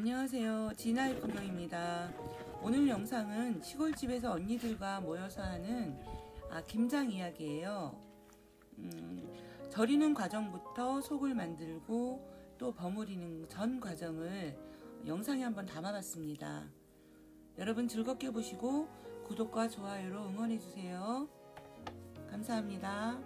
안녕하세요, 진아이프로입니다. 오늘 영상은 시골집에서 언니들과 모여서 하는 김장 이야기예요. 절이는 과정부터 속을 만들고 또 버무리는 전 과정을 영상에 한번 담아봤습니다. 여러분 즐겁게 보시고 구독과 좋아요로 응원해주세요. 감사합니다.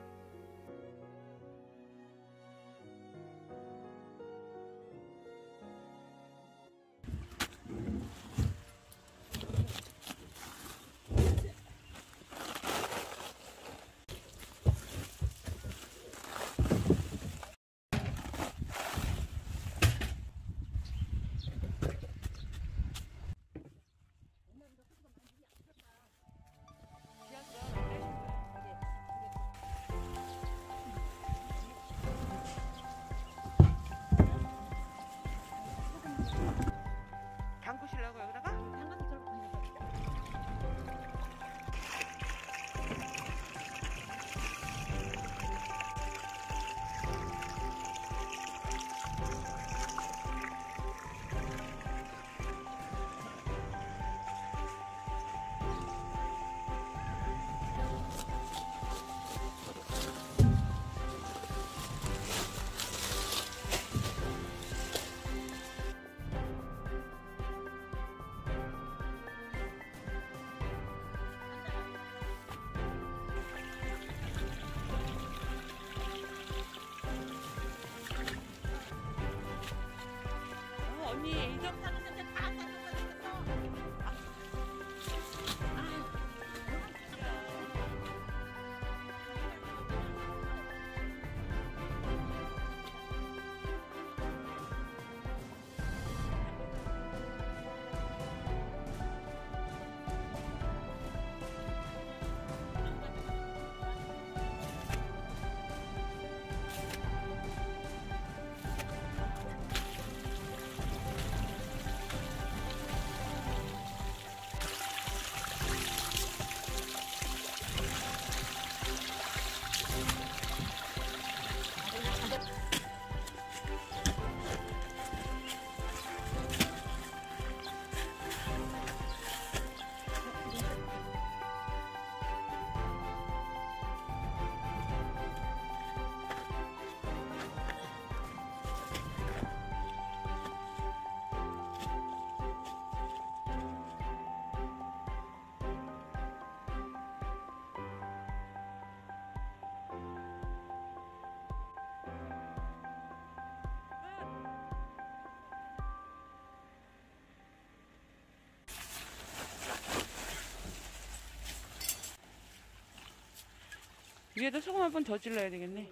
위에다 소금 한 번 더 질러야 되겠네.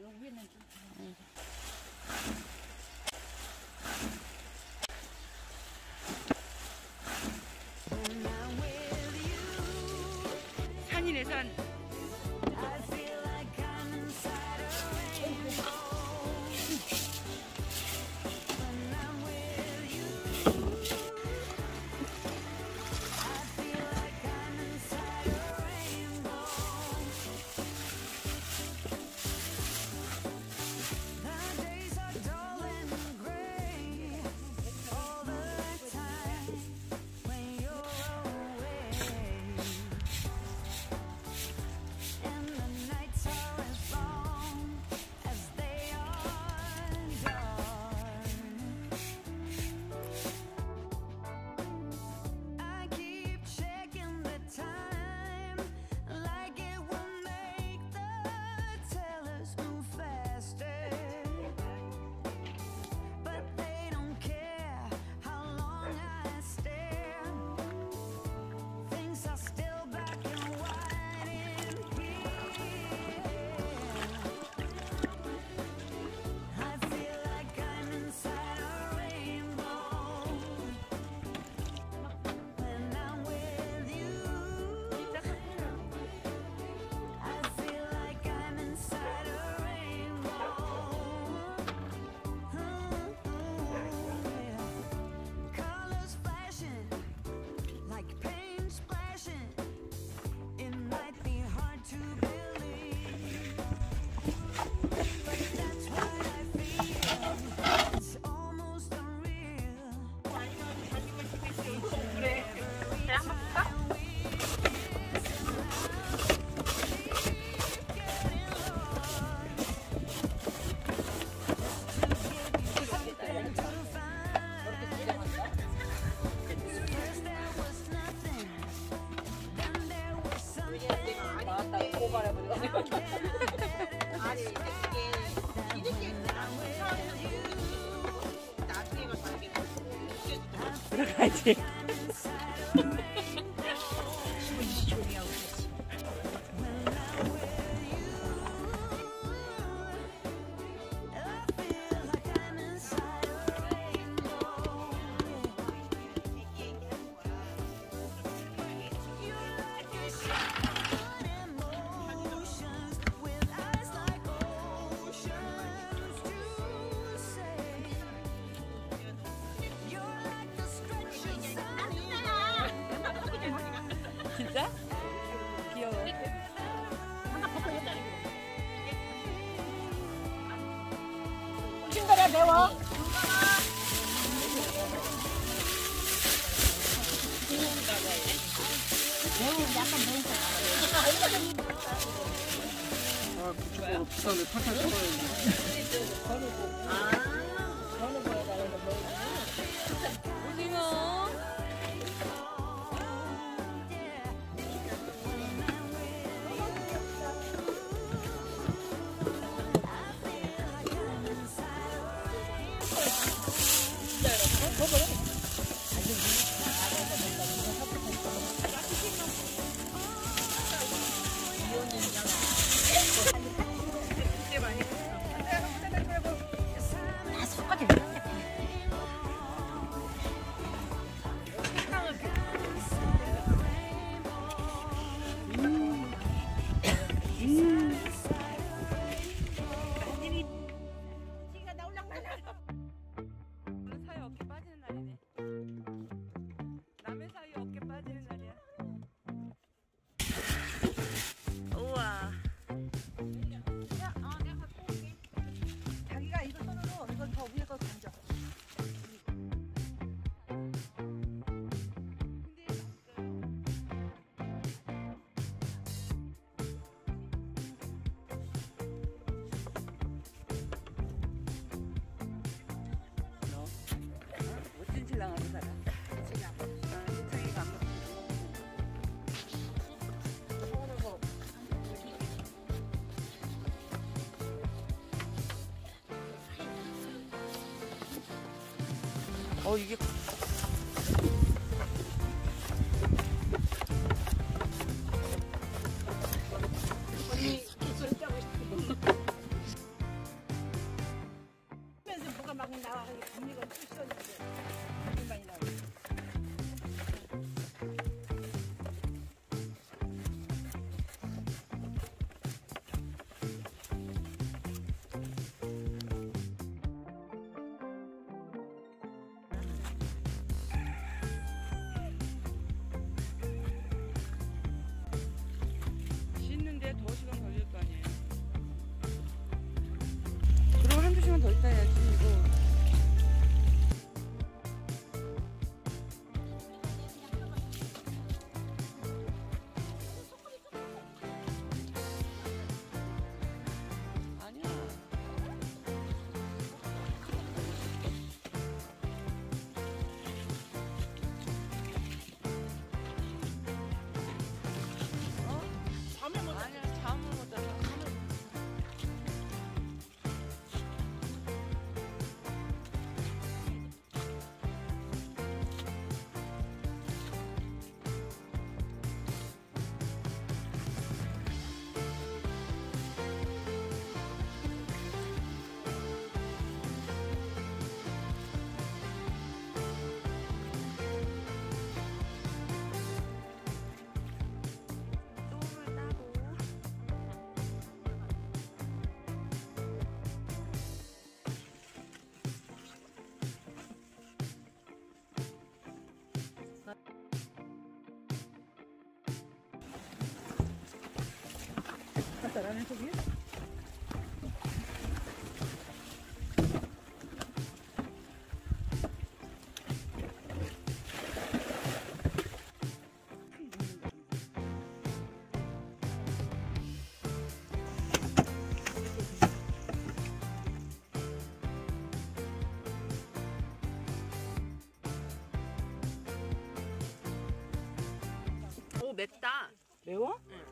산이네, 산. 먹으러 가야지. 매워? 아, 그쪽으로 비싸네. 팔팔 털어야지. 오징어. 이게 언니 소리 짜고 싶어. 그래서 뭐가 막 나와. 언니가 출시했는데 너무 많이 나와. 더 있다야지 이거. That I'm interviewed? Oh, 맵다. 매워?